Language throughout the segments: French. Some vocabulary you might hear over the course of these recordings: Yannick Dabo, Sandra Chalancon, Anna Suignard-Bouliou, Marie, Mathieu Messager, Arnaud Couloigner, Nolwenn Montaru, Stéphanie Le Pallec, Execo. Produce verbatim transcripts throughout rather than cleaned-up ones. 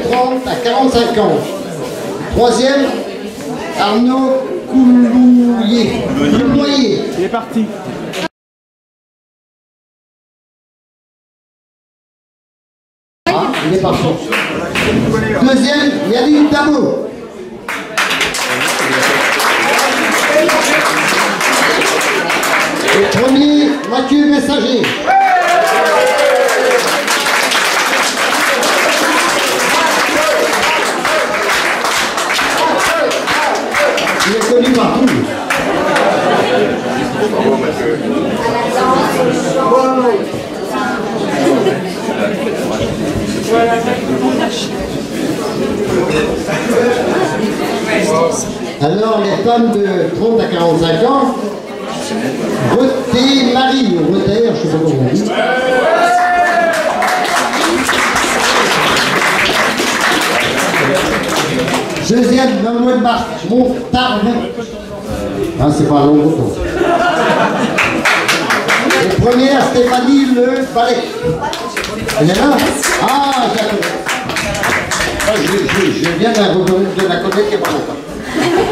trente à quarante-cinq ans. Troisième, Arnaud Couloigner. Couloigner. Il est parti. Ah, il est parti. Deuxième, Yannick Dabo. Et premier, Mathieu Messager. Il est connu partout. Alors, les femmes de trente à quarante-cinq ans, votez Marie, votez, je ne sais pas comment on dit. Deuxième, Nolwenn Montaru. Hein, c'est pas long autant. Et première, Stéphanie Le Pallec. Elle est là? Ah, j'adore. Je viens de la reconnaître, de la connaître, et pas longtemps.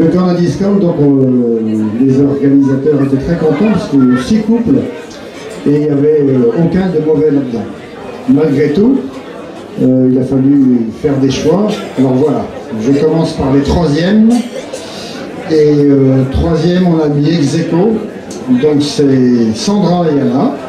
Le temps à discount, donc euh, les organisateurs étaient très contents parce qu'il y avait six couples et il n'y avait euh, aucun de mauvais là-dedans. Malgré tout, euh, il a fallu faire des choix. Alors voilà, je commence par les troisièmes. Et euh, troisième, on a mis Execo, donc c'est Sandra et Anna.